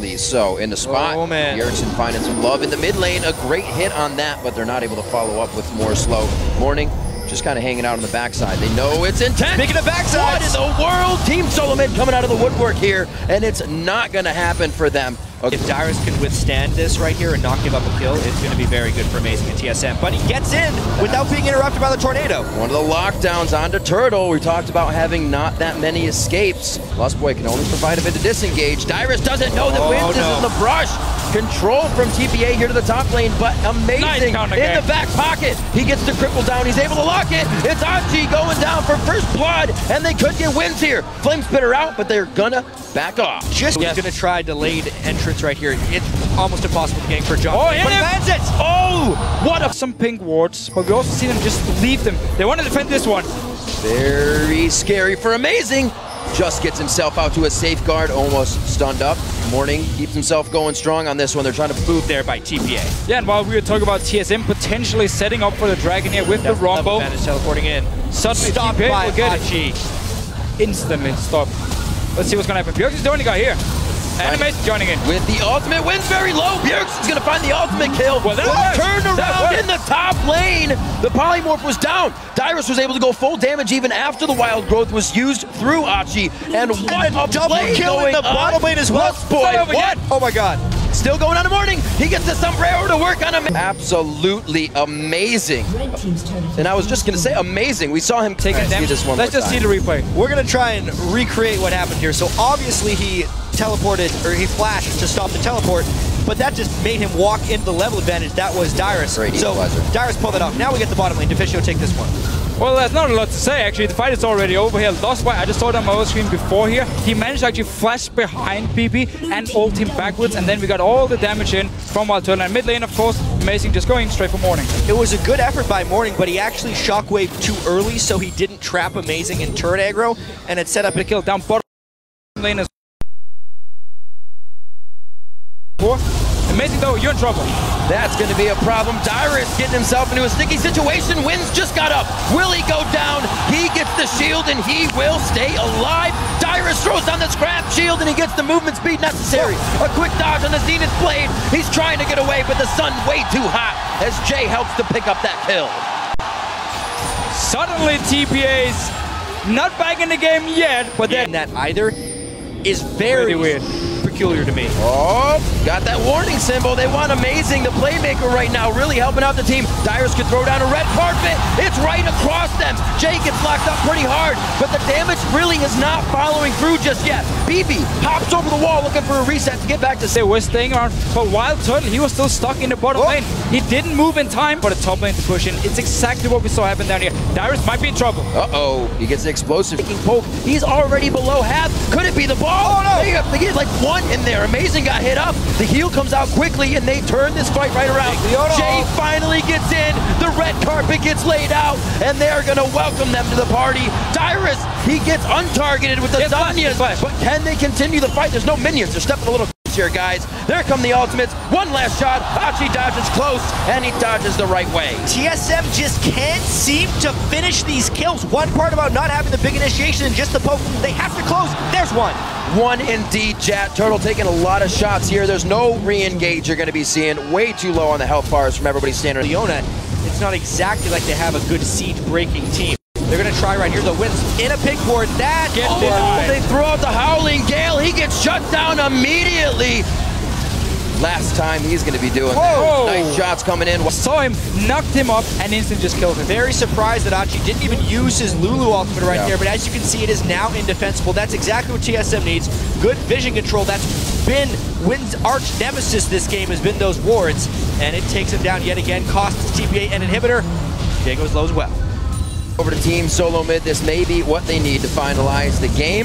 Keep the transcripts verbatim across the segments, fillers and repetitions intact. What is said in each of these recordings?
quickly. So in the spot, oh, Bjergsen finding some love in the mid lane. A great hit on that, but they're not able to follow up with more slow. Mourning just kind of hanging out on the backside. They know it's intense. Speaking of backside, what in the world? Team SoloMid coming out of the woodwork here, and it's not going to happen for them. Okay. If Dyrus can withstand this right here and not give up a kill, it's going to be very good for Amazing and T S M. But he gets in without being interrupted by the tornado. One of the lockdowns onto Turtle. We talked about having not that many escapes. Lustboy can only provide a bit of disengage. Dyrus doesn't know that oh, Wins no. is in the brush. Control from T P A here to the top lane, but Amazing nice in the back pocket. He gets the cripple down. He's able to lock it. It's Hachi going down for first blood, and they could get Wins here. Flame spitter out, but they're gonna back off. Just yes. gonna try delayed entrance right here. It's almost impossible to gank for John. Oh, but lands it! Oh, what a some pink wards, but we also see them just leave them. They want to defend this one. Very scary for Amazing. Just gets himself out to a safeguard, almost stunned up. Mourning keeps himself going strong on this one. They're trying to move there by T P A. Yeah, and while we were talking about T S M potentially setting up for the Dragon here with That's the Rumble. Advantage teleporting in. Suddenly Stop T P A will get Hachi. It. Instant stop. Let's see what's going to happen. Bjergsen's the only guy here. Animation joining in. With the ultimate, Wins very low. Bjergsen's going to find the ultimate kill. Well, that turn around in the top lane. The polymorph was down. Dyrus was able to go full damage even after the wild growth was used through Hachi. And what a double kill in the bottom lane as well. Boy, what? Oh my god. Still going on the Mourning. He gets the sombrero to work on him. Absolutely amazing. And I was just going to say amazing. We saw him take it down. Let's just see the replay. We're going to try and recreate what happened here. So obviously he teleported, or he flashed to stop the teleport, but that just made him walk into the level advantage. That was Dyrus. Great so Dyrus pulled that off. Now we get the bottom lane. Deficio take this one. Well, there's not a lot to say, actually. The fight is already over here. Lustboy, I just saw it on my other screen before here. He managed to actually flash behind BeBe and ult him backwards, and then we got all the damage in from Wild Turtle. And mid lane, of course, Amazing just going straight for Mourning. It was a good effort by Mourning, but he actually shockwaved too early, so he didn't trap Amazing in turret aggro, and it set up a kill down bottom lane as Amazing though, you're in trouble. That's going to be a problem. Dyrus getting himself into a sticky situation. Wins just got up. Will he go down? He gets the shield and he will stay alive. Dyrus throws on the scrap shield and he gets the movement speed necessary. A quick dodge on the Zenith Blade. He's trying to get away, but the sun way too hot as Jay helps to pick up that kill. Suddenly T P A's not back in the game yet, but then that either is very weird. Peculiar to me. Oh, got that warning symbol. They want Amazing, the playmaker right now, really helping out the team. Dyrus could throw down a red carpet. It's right across them. Jay gets locked up pretty hard, but the damage really is not following through just yet. BeBe hops over the wall looking for a reset to get back to say we're staying around. But Wild Turtle, he was still stuck in the bottom oh. lane. He didn't move in time for the top lane to push in. It's exactly what we saw happen down here. Dyrus might be in trouble. Uh-oh. He gets an explosive taking poke. He's already below half. Could it be the ball? Oh, no. They have to get like one in there. Amazing got hit up. The heel comes out quickly and they turn this fight right around. Jay finally gets in. The red carpet gets laid out and they're going to welcome them to the party. Dyrus, he gets untargeted with the Zanyas, but can they continue the fight? There's no minions. They're stepping a little here, guys. There come the ultimates. One last shot. Hachi dodges close and he dodges the right way. T S M just can't seem to finish these kills. One part about not having the big initiation and just the poke. They have to close. There's one. One indeed, Jatt. Turtle taking a lot of shots here. There's no re-engage you're going to be seeing. Way too low on the health bars from everybody standing. Leona, it's not exactly like they have a good siege-breaking team. They're going to try right here. The Wins in a pig ward. That gets oh, denied. They throw out the Howling Gale. He gets shut down immediately. Last time he's going to be doing Whoa. that. Nice shots coming in. Saw him, knocked him up, and instant just killed him. Very surprised that Hachi didn't even use his Lulu ultimate right yeah. there, but as you can see, it is now indefensible. That's exactly what T S M needs. Good vision control. That's been Wins' arch nemesis this game has been those wards, and it takes him down yet again. Costs T P A an inhibitor. Jay goes low as well. Over to Team SoloMid, this may be what they need to finalize the game.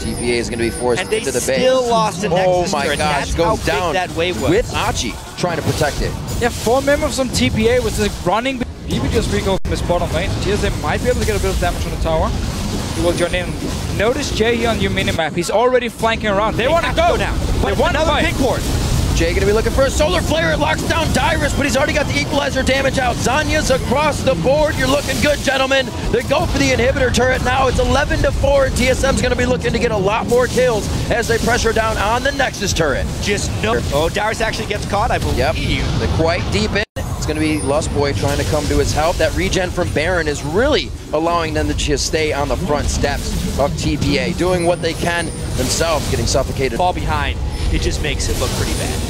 T P A is going to be forced into the base. And they still lost the Nexus. Oh my gosh, goes down that wave with Hachi trying to protect it. Yeah, four members from T P A was just running. BeBe just re-goes from his bottom lane. T S M might be able to get a bit of damage on the tower. He will join in. Notice Jay here on your minimap. He's already flanking around. They, they want to go now. But they want another pick ward. Jay gonna be looking for a solar flare. It locks down Dyrus, but he's already got the equalizer damage out. Zanya's across the board. You're looking good, gentlemen. They go for the inhibitor turret now. It's eleven to four, and T S M's gonna be looking to get a lot more kills as they pressure down on the Nexus turret. Just no. Oh, Dyrus actually gets caught, I believe. Yep. They're quite deep in. It's gonna be Lustboy trying to come to his help. That regen from Baron is really allowing them to just stay on the front steps of T P A, doing what they can themselves, getting suffocated. Fall behind, it just makes it look pretty bad.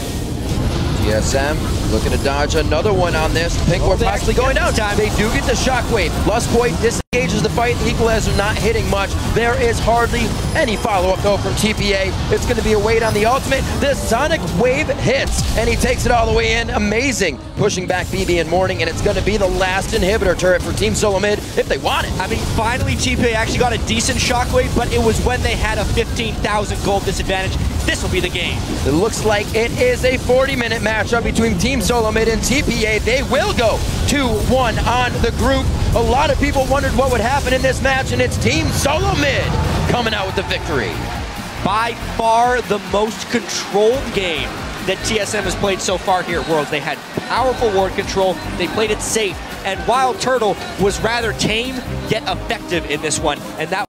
T S M looking to dodge another one on this. Pink oh, were possibly going down. Time. They do get the shockwave. Lustboy disengages the fight. The equalizer not hitting much. There is hardly any follow-up though from T P A. It's gonna be a wait on the ultimate. This sonic wave hits and he takes it all the way in. Amazing. Pushing back BeBe and Mourning, and it's gonna be the last inhibitor turret for Team SoloMid if they want it. I mean, finally T P A actually got a decent shockwave, but it was when they had a fifteen thousand gold disadvantage. This will be the game. It looks like it is a forty minute matchup between Team SoloMid and T P A. They will go two one on the group. A lot of people wondered what would happen in this match, and it's Team SoloMid coming out with the victory. By far the most controlled game that T S M has played so far here at Worlds. They had powerful ward control, they played it safe, and while Turtle was rather tame, yet effective in this one, and that